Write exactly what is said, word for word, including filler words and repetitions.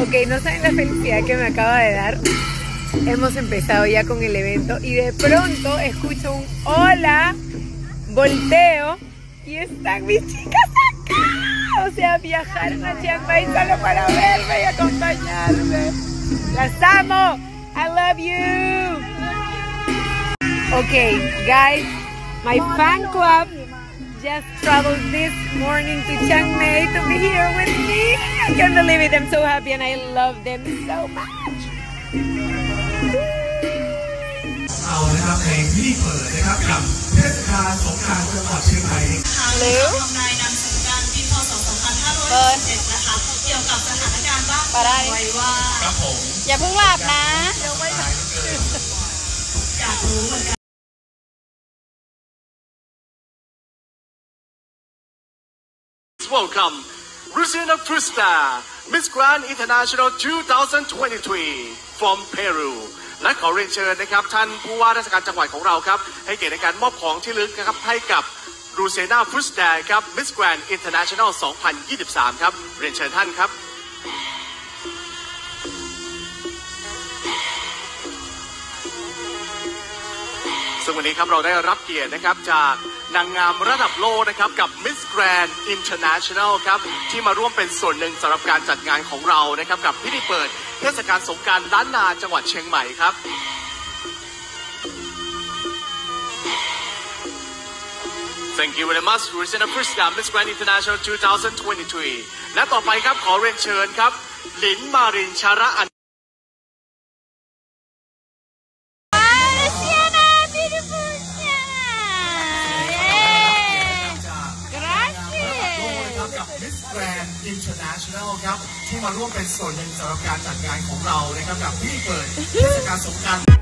Ok, no saben la felicidad que me acaba de dar. Hemos empezado ya con el evento y de pronto escucho un hola, volteo y están mis chicas acá. O sea, viajaron a Chiang Mai solo para verme y acompañarme. ¡Las amo! I love you! Ok, guys, my fan club just traveled this morning to Chiang Mai to be here with me. I can't believe it. I'm so happy and I love them so much. เอานะครับ ในพิธีเปิดนะครับ กับเทศกาลสงกรานต์จังหวัดเชียงใหม่ ทางเลือกนำนายนำสงกรานต์ปีพศสองพันห้าร้อยสิบเจ็ด นะคะ เกี่ยวกับสถานการณ์ว่าไว้ว่าครับผม อย่าเพิ่งหลับนะ อยากรู้เหมือนกัน Welcome Luciana Fuster Miss Grand International twenty twenty-three from Peru และขอเรียนเชิญนะครับท่านผู้ว่าราชการจังหวัดของเราครับให้เกียรติในการมอบของที่ลึกนะครับให้กับ Luciana Fuster ครับ Miss Grand International twenty twenty-three ครับเรียนเชิญท่านครับ ซึ่งวันนี้ครับเราได้รับเกียรตินะครับจากนางงามระดับโลกนะครับกับ Miss Grand International ครับที่มาร่วมเป็นส่วนหนึ่งสำหรับการจัดงานของเรานะครับกับพิธีเปิดเทศกาลสงกรานต์ล้านนาจังหวัดเชียงใหม่ครับThank you very much Luciana Fuster Miss Grand International twenty twenty-three และต่อไปครับขอเรียนเชิญครับหลินมารินชาระอันInternational ครับที่มาร่วมเป็นส่วนหนึ่งสำหรับการจัดงานของเรานะครับกับที่เปิดเทศกาลสงกรานต์